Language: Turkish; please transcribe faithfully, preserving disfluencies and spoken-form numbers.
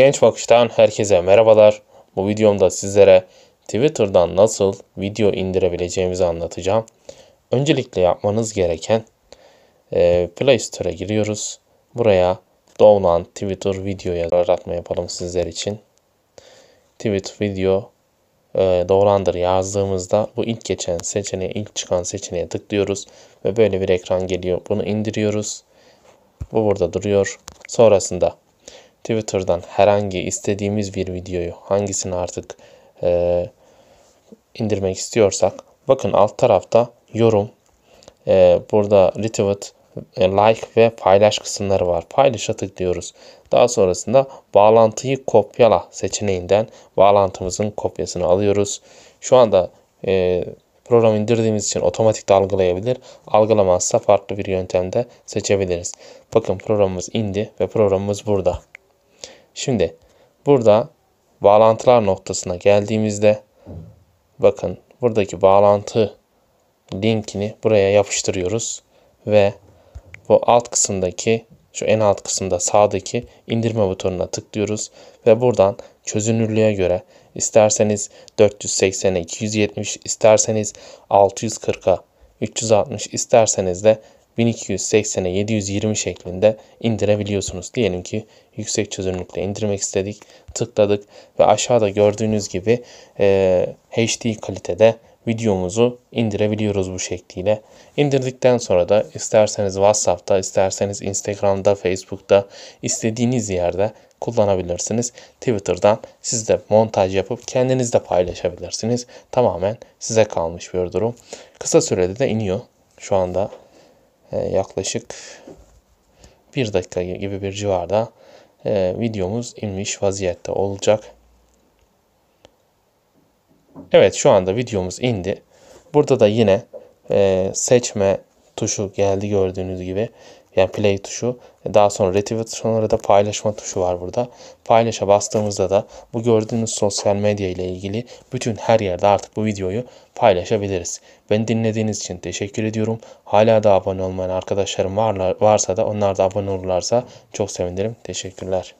Genç Bakış'tan herkese merhabalar. Bu videomda sizlere Twitter'dan nasıl video indirebileceğimizi anlatacağım. Öncelikle yapmanız gereken e, Play Store'a giriyoruz. Buraya Download Twitter video yaratma yapalım sizler için. Twitter video e, downloader yazdığımızda bu ilk geçen seçeneğe, ilk çıkan seçeneğe tıklıyoruz ve böyle bir ekran geliyor. Bunu indiriyoruz. Bu burada duruyor. Sonrasında Twitter'dan herhangi istediğimiz bir videoyu, hangisini artık e, indirmek istiyorsak, bakın alt tarafta yorum, e, burada retweet, e, like ve paylaş kısımları var. Paylaşa tıklıyoruz. Daha sonrasında bağlantıyı kopyala seçeneğinden bağlantımızın kopyasını alıyoruz. Şu anda e, programı indirdiğimiz için otomatik de algılayabilir. Algılamazsa farklı bir yöntemde seçebiliriz. Bakın programımız indi ve programımız burada. Şimdi burada bağlantılar noktasına geldiğimizde bakın buradaki bağlantı linkini buraya yapıştırıyoruz ve bu alt kısımdaki, şu en alt kısımda sağdaki indirme butonuna tıklıyoruz ve buradan çözünürlüğe göre isterseniz dört yüz seksene iki yüz yetmiş, isterseniz altı yüz kırka üç yüz altmış, isterseniz de bin iki yüz seksene yedi yüz yirmi şeklinde indirebiliyorsunuz. Diyelim ki yüksek çözünürlükle indirmek istedik. Tıkladık ve aşağıda gördüğünüz gibi e, H D kalitede videomuzu indirebiliyoruz bu şekliyle. İndirdikten sonra da isterseniz WhatsApp'ta, isterseniz Instagram'da, Facebook'ta istediğiniz yerde kullanabilirsiniz. Twitter'dan siz de montaj yapıp kendiniz de paylaşabilirsiniz. Tamamen size kalmış bir durum. Kısa sürede de iniyor. Şu anda yaklaşık bir dakika gibi bir civarda e, videomuz inmiş vaziyette olacak. Evet, şu anda videomuz indi. Burada da yine e, seçme tuşu geldi gördüğünüz gibi. Yani play tuşu. Daha sonra retweet, sonra da paylaşma tuşu var burada. Paylaşa bastığımızda da bu gördüğünüz sosyal medya ile ilgili bütün her yerde artık bu videoyu paylaşabiliriz. Beni dinlediğiniz için teşekkür ediyorum. Hala da abone olmayan arkadaşlarım varlar, varsa da onlar da abone olurlarsa çok sevinirim. Teşekkürler.